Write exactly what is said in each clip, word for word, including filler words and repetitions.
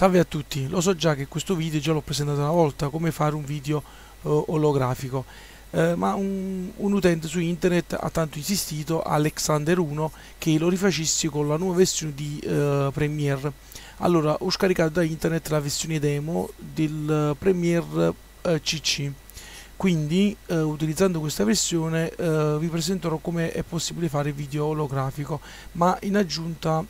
Salve a tutti, lo so già che questo video già l'ho presentato una volta, come fare un video eh, olografico, eh, ma un, un utente su internet ha tanto insistito, Alexander uno, che lo rifacessi con la nuova versione di eh, Premiere. Allora, ho scaricato da internet la versione demo del Premiere eh, C C, quindi eh, utilizzando questa versione eh, vi presenterò come è possibile fare video olografico, ma in aggiunta,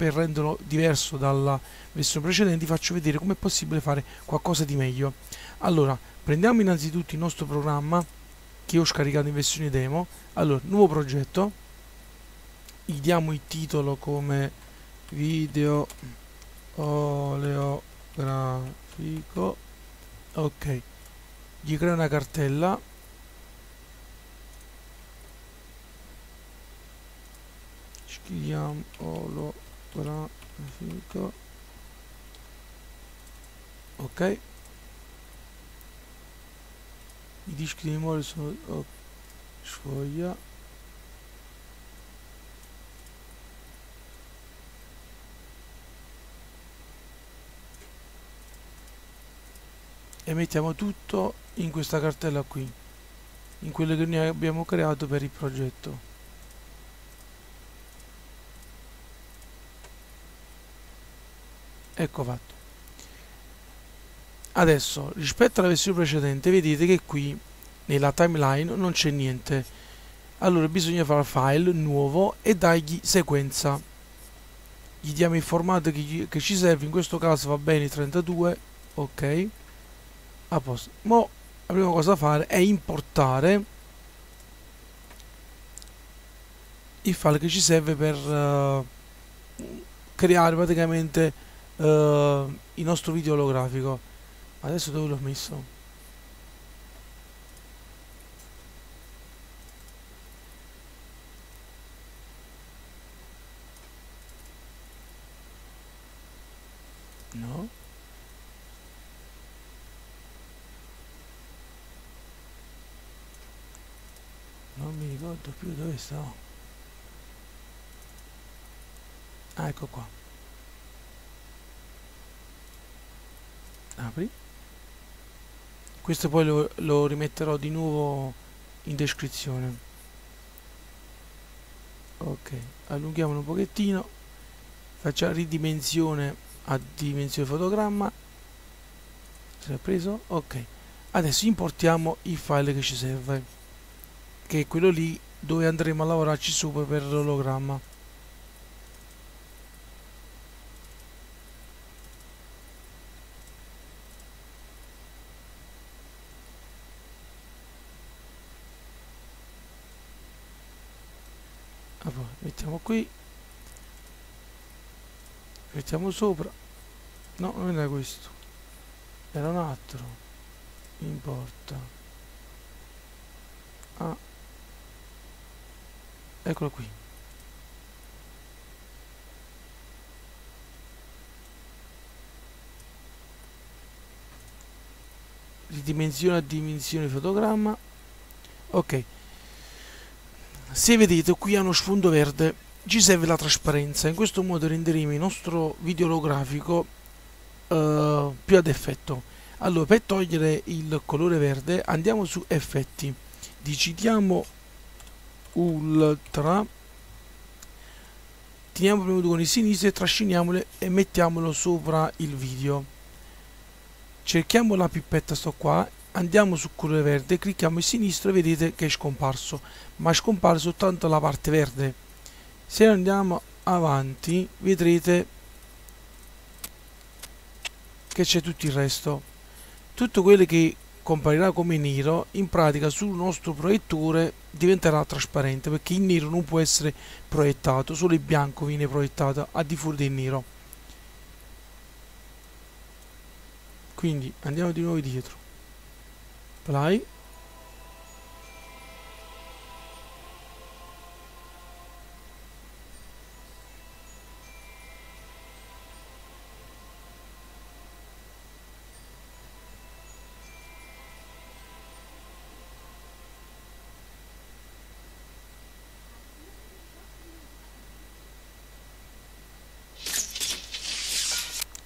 per renderlo diverso dalla versione precedente, faccio vedere come è possibile fare qualcosa di meglio. Allora, prendiamo innanzitutto il nostro programma che ho scaricato in versione demo. Allora, nuovo progetto, gli diamo il titolo come video oleografico, ok, gli creo una cartella. Scriviamo olografico. Ok, i dischi di memoria sono oh, sfoglia. E mettiamo tutto in questa cartella qui, in quelle che noi abbiamo creato per il progetto. Ecco fatto. Adesso, rispetto alla versione precedente, vedete che qui nella timeline non c'è niente. Allora bisogna fare file, nuovo, e dargli sequenza. Gli diamo il formato che, che ci serve, in questo caso va bene trentadue, ok, a posto. Mo la prima cosa da fare è importare il file che ci serve per uh, creare praticamente Uh, il nostro video olografico. Adesso dove l'ho messo? No, non mi ricordo più dove stavo. Ah, ecco qua. Apri. Questo poi lo, lo rimetterò di nuovo in descrizione. Ok, allunghiamolo un pochettino, facciamo ridimensione a dimensione fotogramma. Si è preso? Ok, adesso importiamo il file che ci serve, che è quello lì dove andremo a lavorarci sopra per l'ologramma. Mettiamo qui, mettiamo sopra, no, non era questo, era un altro, importa, ah, eccolo qui, ridimensione a dimensione fotogramma, ok. Se vedete qui ha uno sfondo verde, ci serve la trasparenza, in questo modo renderemo il nostro video olografico eh, più ad effetto. Allora, per togliere il colore verde andiamo su effetti, decidiamo ultra, teniamo premuto con il sinistro e trasciniamolo e mettiamolo sopra il video, cerchiamo la pipetta, sto qua, andiamo su colore verde, clicchiamo il sinistro e vedete che è scomparso, ma scompare soltanto la parte verde. Se andiamo avanti vedrete che c'è tutto il resto, tutto quello che comparirà come nero in pratica sul nostro proiettore diventerà trasparente, perché il nero non può essere proiettato, solo il bianco viene proiettato al di fuori del nero. Quindi andiamo di nuovo dietro, play,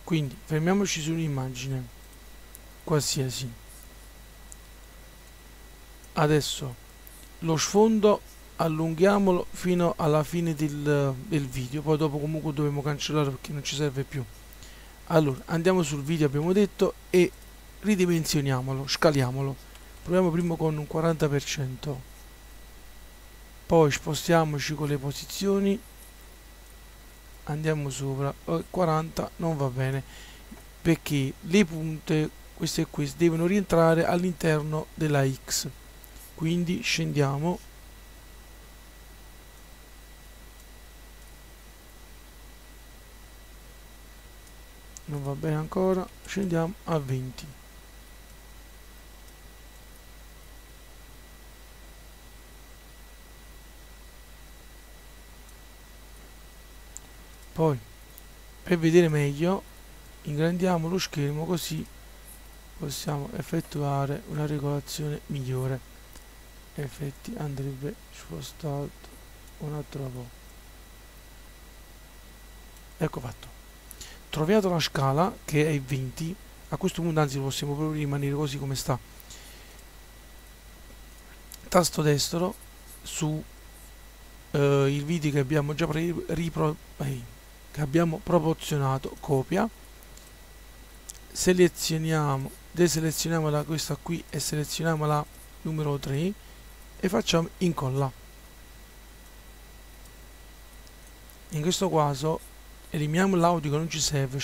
Quindi fermiamoci su un'immagine qualsiasi. Adesso lo sfondo allunghiamolo fino alla fine del, del video, poi dopo comunque dobbiamo cancellare perché non ci serve più. Allora andiamo sul video, abbiamo detto, e ridimensioniamolo, scaliamolo. Proviamo prima con un quaranta per cento, poi spostiamoci con le posizioni, andiamo sopra. Quaranta non va bene perché le punte, queste e queste, devono rientrare all'interno della X, quindi scendiamo non va bene ancora, scendiamo a venti. Poi per vedere meglio ingrandiamo lo schermo, così possiamo effettuare una regolazione migliore. Effetti andrebbe spostato un altro po'. Ecco fatto. Troviato la scala che è venti, a questo punto anzi possiamo proprio rimanere così come sta. Tasto destro su eh, il video che abbiamo già ripro eh, che abbiamo proporzionato, copia, selezioniamo, deselezioniamola questa qui e selezioniamo la numero tre e facciamo incolla. In questo caso eliminiamo l'audio che non ci serve.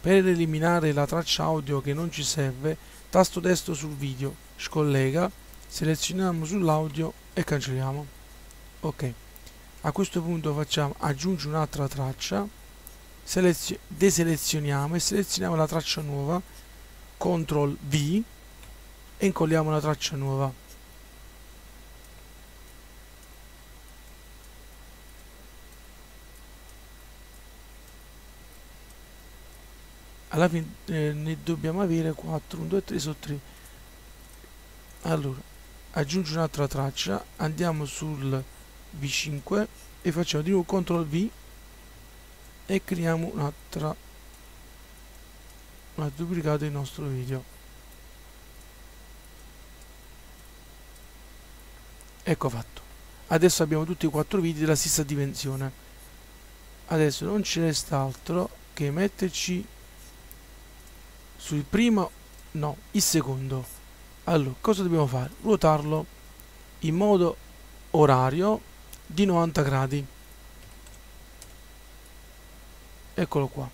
Per eliminare la traccia audio che non ci serve, tasto destro sul video, scollega, selezioniamo sull'audio e cancelliamo. Ok, a questo punto facciamo aggiungi un'altra traccia, deselezioniamo e selezioniamo la traccia nuova, control V, e incolliamo la traccia nuova. Alla fine eh, ne dobbiamo avere quattro, uno, due, tre, su tre. Allora, aggiungi un'altra traccia, andiamo sul V cinque e facciamo di nuovo control V e creiamo un'altra, una duplicata del nostro video. Ecco fatto. Adesso abbiamo tutti e quattro video della stessa dimensione. Adesso non ci resta altro che metterci sul primo, no, il secondo. Allora, cosa dobbiamo fare? Ruotarlo in modo orario di novanta gradi. Eccolo qua.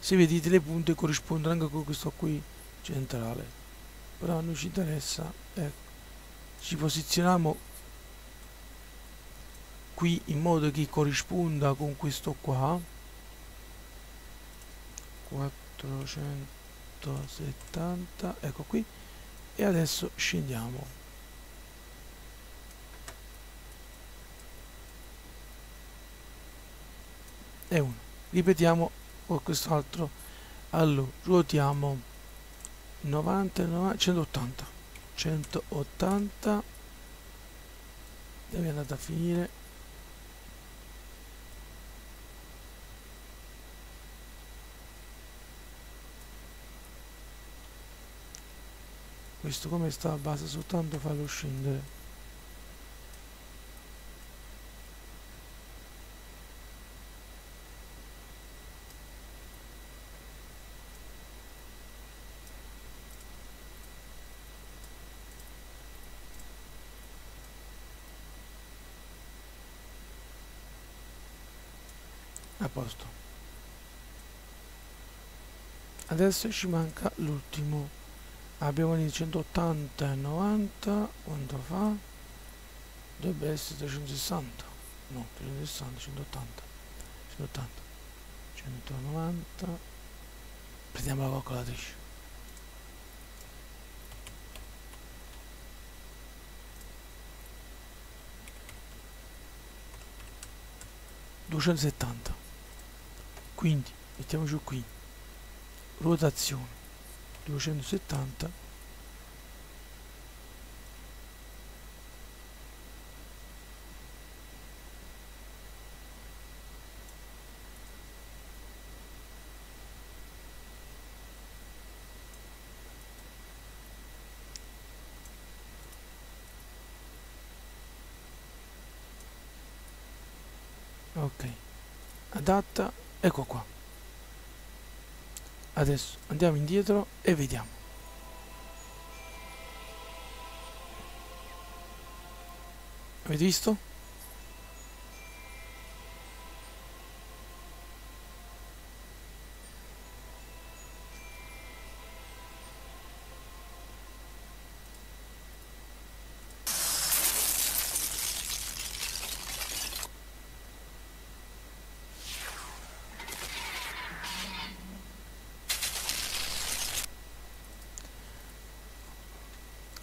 Se vedete le punte corrispondono anche con questo qui centrale, però non ci interessa. Ecco, ci posizioniamo qui in modo che corrisponda con questo qua. Quattrocentosettanta, ecco qui, e adesso scendiamo. E uno, ripetiamo con quest'altro. Allora, ruotiamo novanta, novanta, centottanta centottanta, dove è andata a finire? Questo come sta, basta soltanto farlo scendere. A posto. Adesso ci manca l'ultimo. Abbiamo il centottanta e novanta, quanto fa? Dovrebbe essere trecentosessanta, no, trecentosessanta, centottanta, centottanta, centonovanta, prendiamo la calcolatrice. duecentosettanta, quindi mettiamoci qui, rotazione duecentosettanta, ok, adatta, ecco qua. Adesso andiamo indietro e vediamo. Avete visto?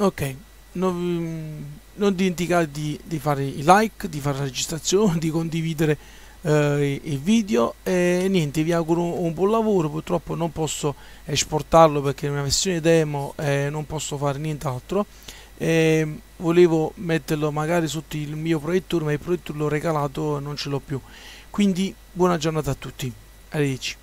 Ok, non, non dimenticate di, di fare i like, di fare la registrazione, di condividere eh, il video e niente, vi auguro un, un buon lavoro. Purtroppo non posso esportarlo perché è una versione demo e eh, non posso fare nient'altro. Eh, volevo metterlo magari sotto il mio proiettore, ma il proiettore l'ho regalato e non ce l'ho più. Quindi buona giornata a tutti, arrivederci.